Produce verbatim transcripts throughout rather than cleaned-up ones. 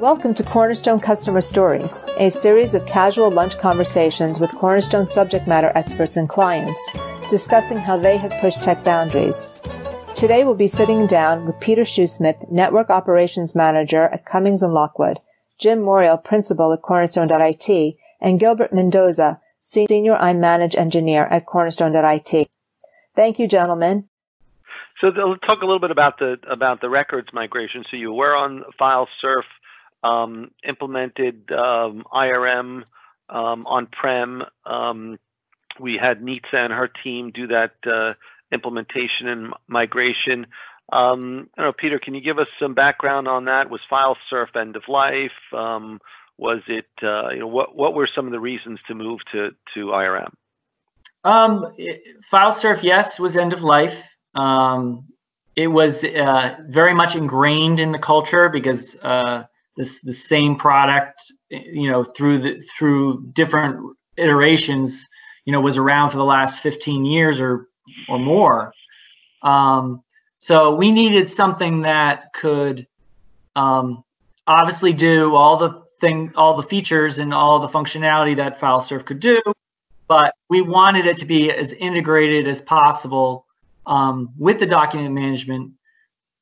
Welcome to Cornerstone Customer Stories, a series of casual lunch conversations with Cornerstone subject matter experts and clients, discussing how they have pushed tech boundaries. Today we'll be sitting down with Peter Shoesmith, Network Operations Manager at Cummings and Lockwood, Jim Morial, Principal at Cornerstone dot I T, and Gilbert Mendoza, Senior iManage Engineer at Cornerstone dot I T. Thank you, gentlemen. So they'll talk a little bit about the about the records migration. So you were on FileSurf. Um, implemented um, I R M um, on-prem. Um, we had Nitza and her team do that uh, implementation and migration. Um, I don't know, Peter, can you give us some background on that? Was FileSurf end of life? Um, was it? Uh, you know, what what were some of the reasons to move to to I R M? Um, FileSurf, yes, was end of life. Um, it was uh, very much ingrained in the culture because. Uh, This, the same product, you know, through the through different iterations, you know, was around for the last fifteen years or or more. Um, so we needed something that could um, obviously do all the thing, all the features and all the functionality that FileSurf could do, but we wanted it to be as integrated as possible um, with the document management,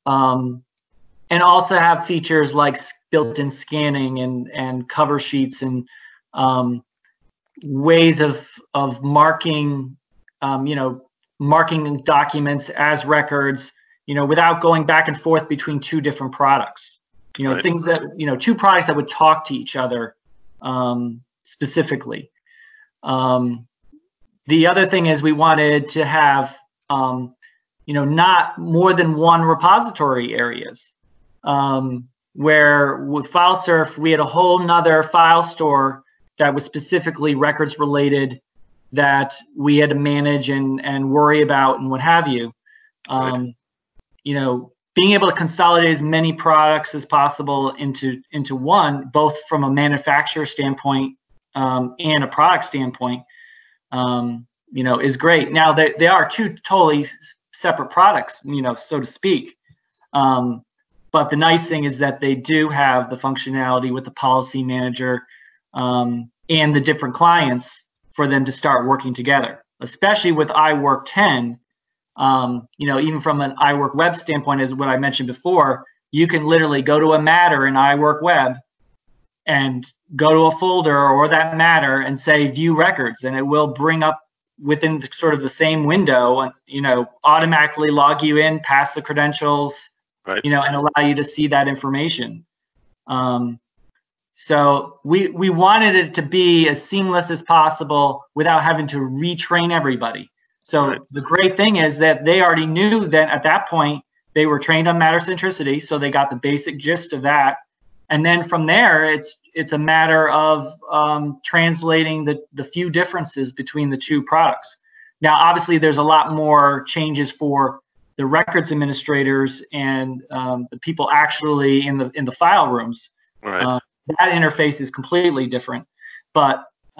um, and also have features like built-in scanning and and cover sheets and um, ways of of marking, um, you know, marking documents as records, you know, without going back and forth between two different products. You know, right. Things that, you know, two products that would talk to each other um, specifically. Um, the other thing is we wanted to have, um, you know, not more than one repository areas. Um, Where with FileSurf, we had a whole nother file store that was specifically records related that we had to manage and, and worry about and what have you. Um, right. You know, being able to consolidate as many products as possible into, into one, both from a manufacturer standpoint um, and a product standpoint, um, you know, is great. Now, they, they are two totally separate products, you know, so to speak. Um, But the nice thing is that they do have the functionality with the policy manager um, and the different clients for them to start working together, especially with iWork ten. Um, you know, even from an iWork Web standpoint, as what I mentioned before, you can literally go to a matter in iWork Web and go to a folder or that matter and say view records, and it will bring up within the, sort of the same window, and, you know, automatically log you in, pass the credentials. Right. You know, and allow you to see that information. Um, so we we wanted it to be as seamless as possible without having to retrain everybody. So right. The great thing is that they already knew that at that point they were trained on matter centricity, so they got the basic gist of that. And then from there, it's it's a matter of um, translating the the few differences between the two products. Now, obviously, there's a lot more changes for the records administrators and um, the people actually in the in the file rooms. Right. Uh, that interface is completely different. But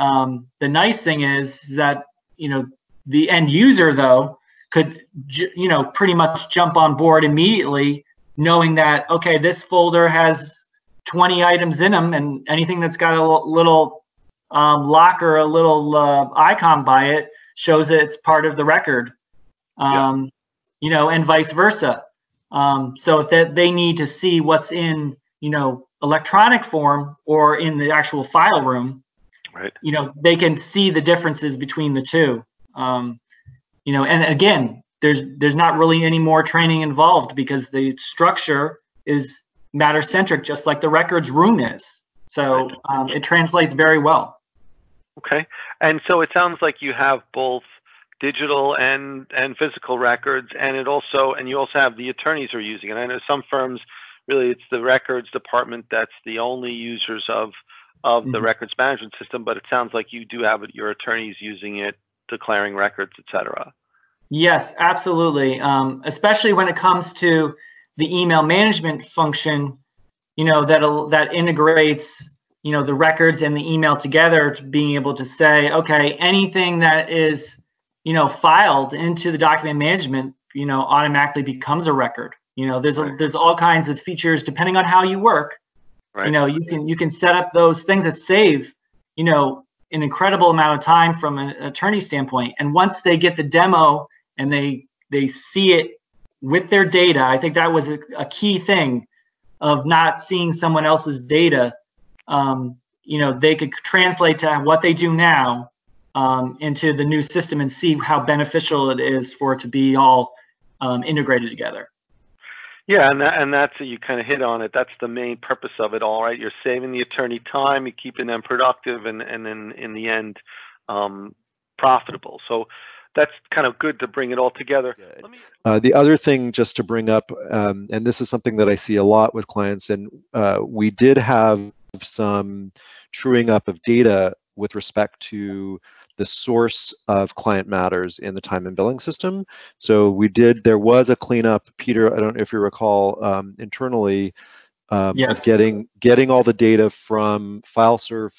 um, the nice thing is that, you know, the end user though could you know pretty much jump on board immediately, knowing that okay, this folder has twenty items in them, and anything that's got a little um, locker, a little uh, icon by it shows that it's part of the record. Um, yeah. You know, and vice versa. Um, so if that they need to see what's in, you know, electronic form or in the actual file room, right? You know, they can see the differences between the two. Um, you know, and again, there's there's not really any more training involved because the structure is matter centric, just like the records room is. So um, it translates very well. Okay, and so it sounds like you have both digital and and physical records, and it also and you also have the attorneys are using it. I know some firms, really, it's the records department that's the only users of of the mm-hmm. records management system. But it sounds like you do have it, your attorneys using it, declaring records, et cetera. Yes, absolutely. Um, especially when it comes to the email management function, you know that that integrates you know the records and the email together, to being able to say, okay, anything that is you know, filed into the document management, you know, automatically becomes a record. You know, there's a, there's all kinds of features depending on how you work Right. You know, you can you can set up those things that save, you know, an incredible amount of time from an attorney standpoint. And once they get the demo and they they see it with their data, I think that was a, a key thing of not seeing someone else's data. Um, you know, they could translate to what they do now um, into the new system and see how beneficial it is for it to be all um, integrated together. Yeah, and that, and that's you kind of hit on it. That's the main purpose of it all, right? You're saving the attorney time, you're keeping them productive, and and in in the end, um, profitable. So that's kind of good to bring it all together. Let me... uh, the other thing just to bring up, um, and this is something that I see a lot with clients, and uh, we did have some truing up of data with respect to the source of client matters in the time and billing system. So we did, there was a cleanup, Peter, I don't know if you recall, um, internally, um, yes. of getting, getting all the data from FileSurf,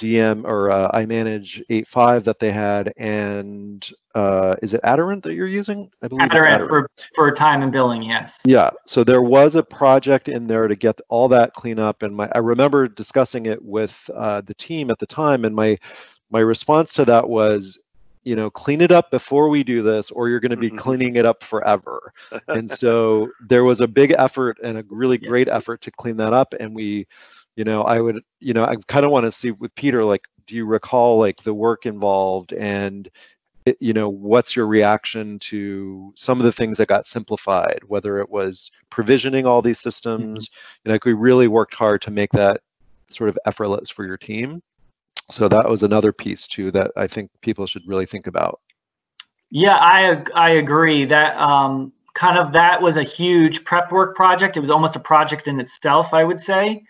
D M, or uh, iManage eight point five that they had, and uh, is it Adderant that you're using? I believe Adderant, Adderant. For, for time and billing, yes. Yeah, so there was a project in there to get all that cleanup, and my, I remember discussing it with uh, the team at the time, and my My response to that was, you know, clean it up before we do this, or you're going to be mm-hmm. cleaning it up forever. And so there was a big effort and a really yes. great effort to clean that up. And we, you know, I would, you know, I kind of want to see with Peter, like, do you recall like the work involved and, it, you know, what's your reaction to some of the things that got simplified, whether it was provisioning all these systems, mm-hmm. you know, like we really worked hard to make that sort of effortless for your team. So that was another piece too that I think people should really think about. Yeah, I I agree that um, kind of that was a huge prep work project. It was almost a project in itself, I would say,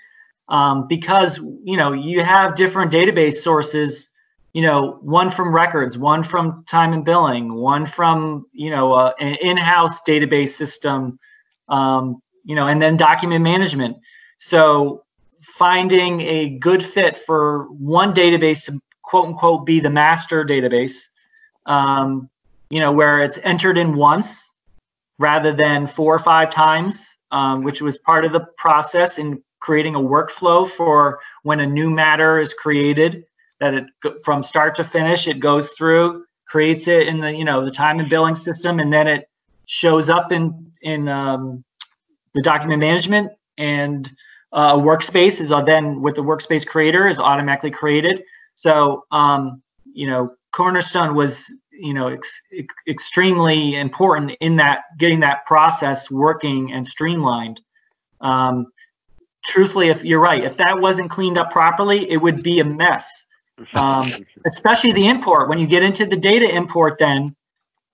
um, because you know you have different database sources. You know, one from records, one from time and billing, one from you know uh, an in-house database system. Um, you know, and then document management. So. Finding a good fit for one database to quote unquote be the master database, um, you know, where it's entered in once rather than four or five times, um, which was part of the process in creating a workflow for when a new matter is created, that it from start to finish, it goes through, creates it in the, you know, the time and billing system, and then it shows up in, in um, the document management, and a uh, workspace is then with the workspace creator is automatically created. So, um, you know, Cornerstone was, you know, ex ex extremely important in that getting that process working and streamlined. Um, truthfully, if you're right, if that wasn't cleaned up properly, it would be a mess, um, especially the import. When you get into the data import, then,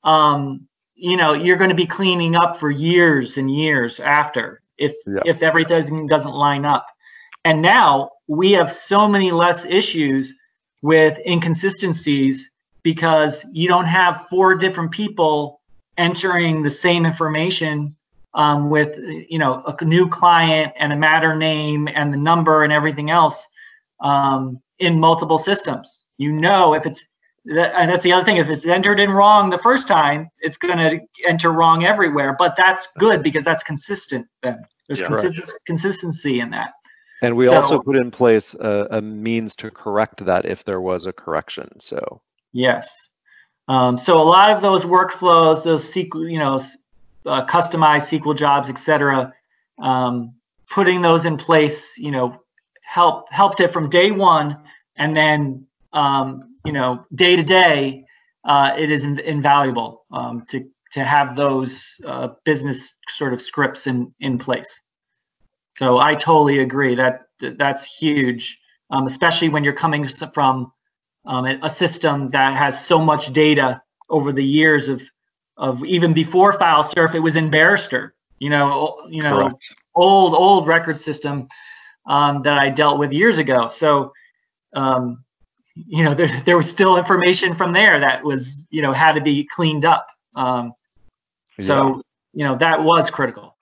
um, you know, you're going to be cleaning up for years and years after. If, yeah. if everything doesn't line up. And now we have so many less issues with inconsistencies because you don't have four different people entering the same information um, with, you know, a new client and a matter name and the number and everything else um, in multiple systems. You know, if it's, that, and that's the other thing, if it's entered in wrong the first time, it's going to enter wrong everywhere, but that's good because that's consistent then. There's yeah, consist right. consistency in that. And we so, also put in place a, a means to correct that if there was a correction, so. Yes. Um, so a lot of those workflows, those S Q L, you know, uh, customized S Q L jobs, et cetera, um, putting those in place, you know, help, helped it from day one, and then, um, you know, day to day, uh, it is in invaluable um, to to have those uh, business sort of scripts in in place. So I totally agree that that's huge, um, especially when you're coming from um, a system that has so much data over the years of of even before FileSurf, it was in Barrister, you know, you know, Correct. old old record system um, that I dealt with years ago. So. Um, you know, there, there was still information from there that was, you know, had to be cleaned up. Um, so, yeah. you know, that was critical.